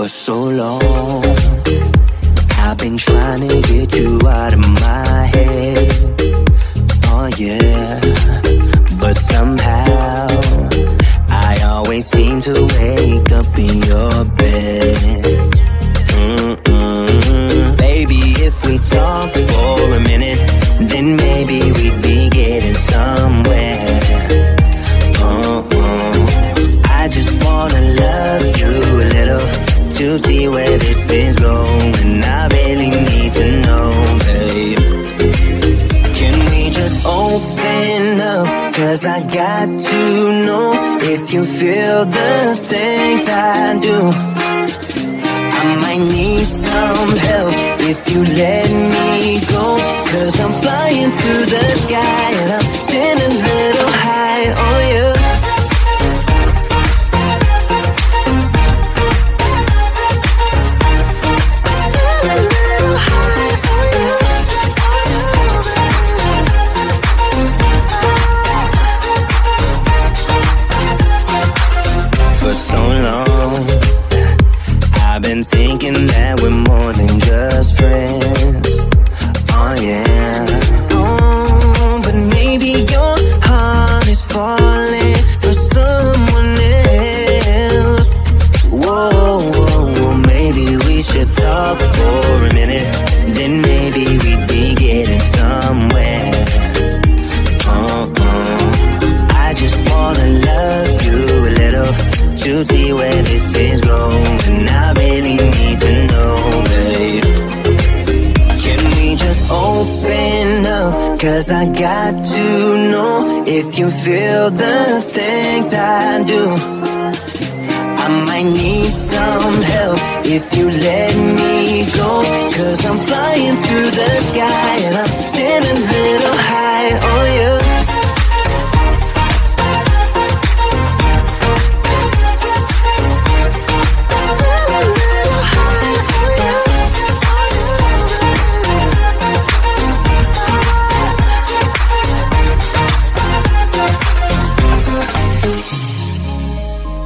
for so long. I've been trying to get you out of my head. Oh yeah. But somehow I always seem to wake up in your bed. Baby, if we talk for a minute, then maybe we'd be getting somewhere. I just wanna love you a little to see where this is going. I really need to know, babe. Can we just open up? Cause I got to know if you feel the things I do. I might need some help if you let me go. Cause I'm flying through the sky and I'm getting a little high on you. Thinking that we're more than just friends. Oh yeah. Oh, but maybe your heart is falling for someone else. Whoa, whoa, whoa. Maybe we should talk for a minute, then maybe we'd be getting somewhere. Oh, oh. I just wanna love you a little to see where this is going. I really need to know, babe. Can we just open up? Cause I got to know if you feel the things I do. I might need some help if you let me go. Cause I'm flying through the sky and I'm getting a little high on you.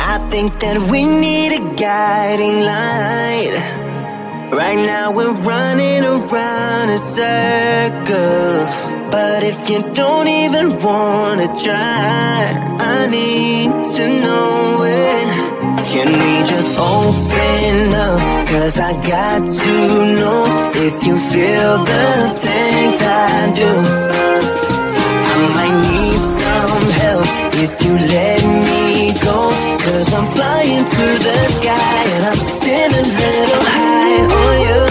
I think that we need a guiding light. Right now we're running around in circles. But if you don't even wanna try, I need to know it. Can we just open up? Cause I got to know if you feel the things I do. I might need some help if you let me go. Cause I'm flying through the sky and I'm getting a little high on you.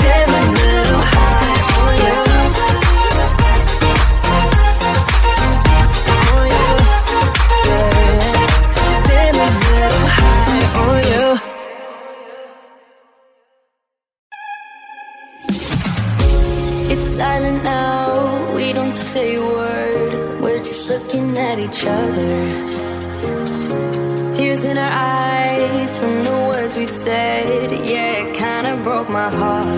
Getting a little high on you. On you. Yeah. Getting a little high on you. It's silent now. We don't say a word, we're just looking at each other. Tears in our eyes from the words we said, yeah, it kinda broke my heart.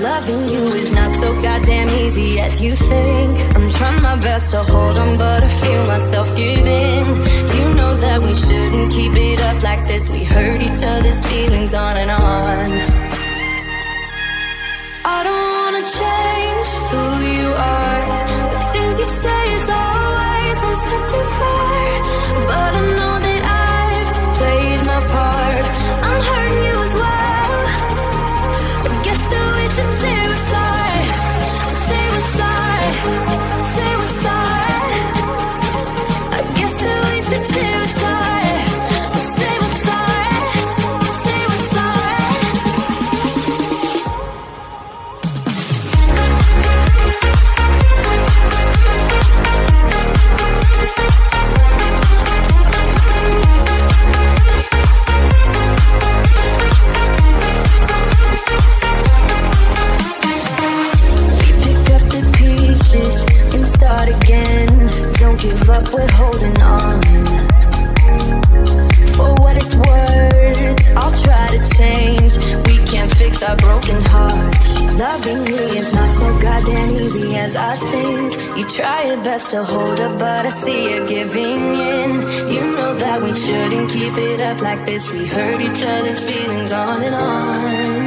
Loving you is not so goddamn easy as you think. I'm trying my best to hold on, but I feel myself giving. You know that we shouldn't keep it up like this. We hurt each other's feelings on and on. I don't wanna change who you are. The things you say is always one step too far. But I know that I've played my part. I'm hurting you as well. I guess that we should say we're sorry. Say we're sorry. Say we're sorry. I guess that we should say we're sorry. Say we're sorry. Say we're sorry. Give up, we're holding on. For what it's worth, I'll try to change. We can't fix our broken hearts. Loving me is not so goddamn easy as I think. You try your best to hold her, but I see you giving in. You know that we shouldn't keep it up like this. We hurt each other's feelings on and on.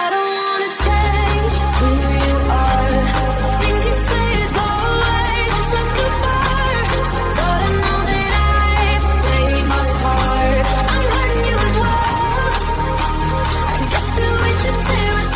I don't wanna change who you are. The things you say is always it's not too far. But I know that I've played my part. I'm hurting you as well. I guess that we should tear aside.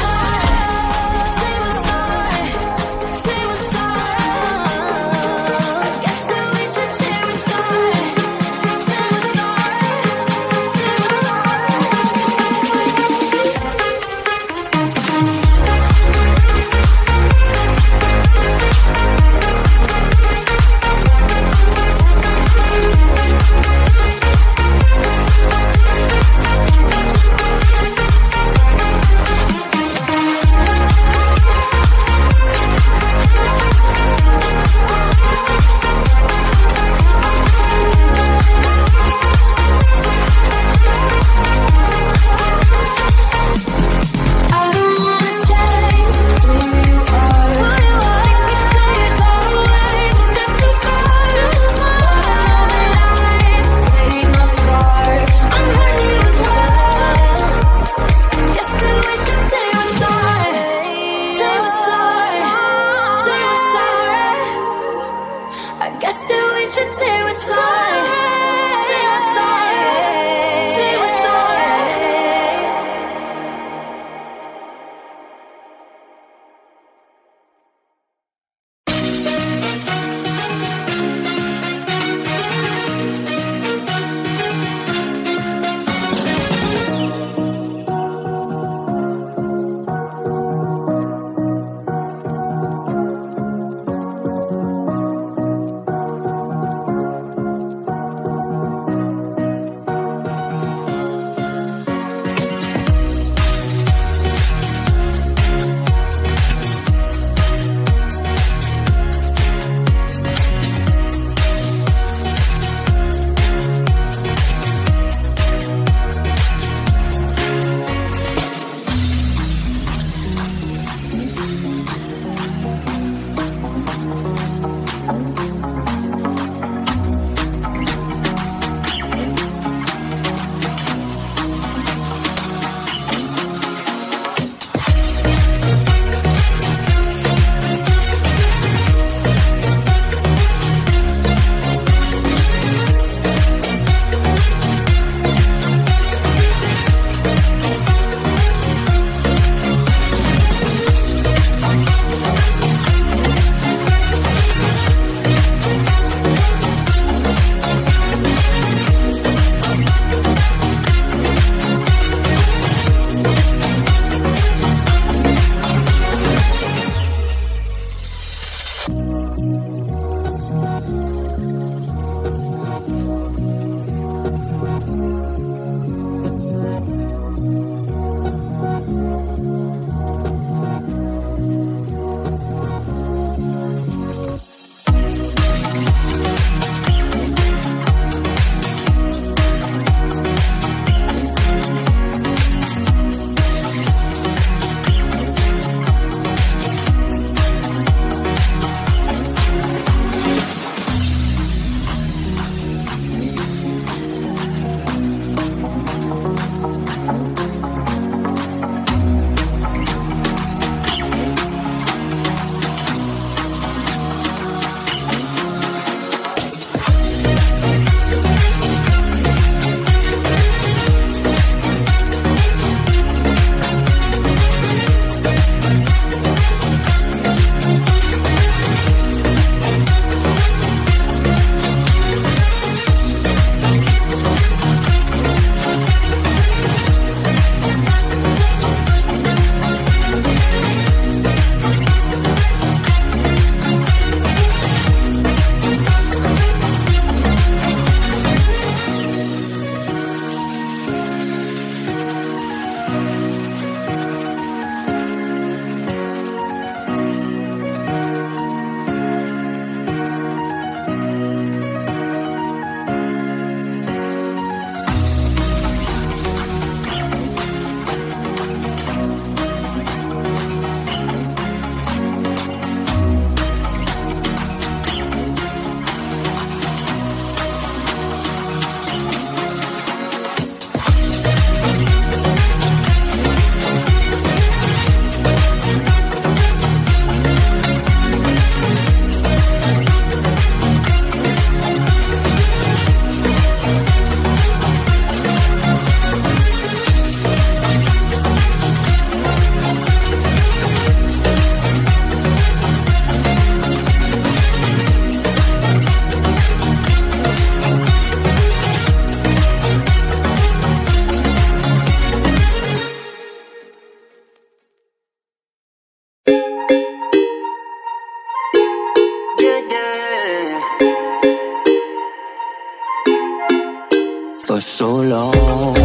for so long.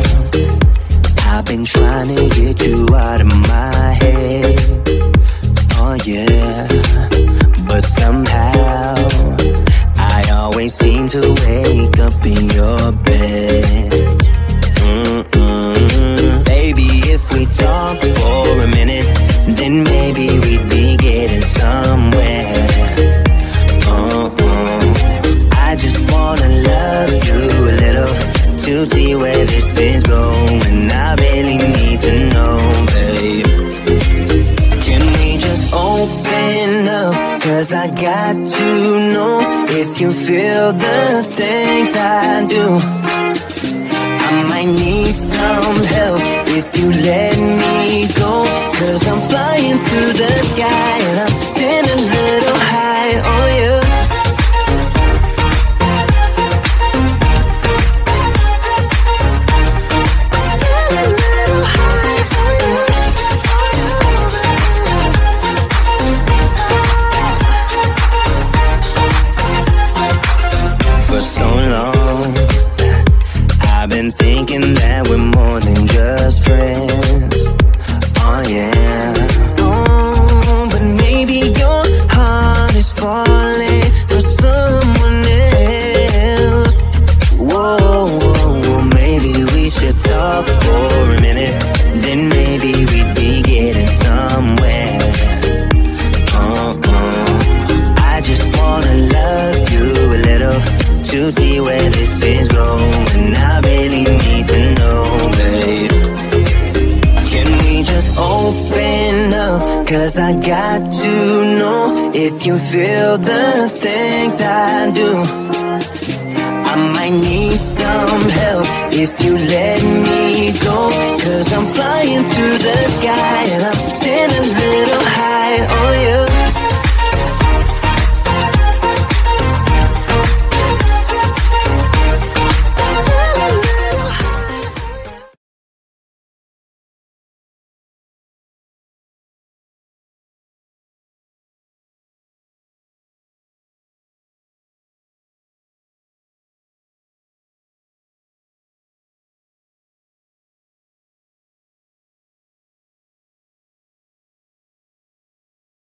I've been trying to get you out of my head. Oh yeah. But somehow I always seem to wake up in your bed. Baby, if we talk for a minute, then maybe we'd be getting somewhere. I just wanna love you a little to see where this is going. I really need to know, babe. Can we just open up? Cause I got to know if you feel the things I do. I might need some help if you let me go. Cause I'm flying through the sky and I'm getting a little high on you. That we're more than just friends. Oh yeah. Oh, but maybe your heart is falling for someone else. Whoa, whoa, whoa. Maybe we should talk for a minute, then maybe we'd be getting somewhere. I just wanna love you a little to see where this is going. I really need to know, babe. Can we just open up? Cause I got to know if you feel the things I do. I might need some help if you let me go. Cause I'm flying through the sky and I'm in a little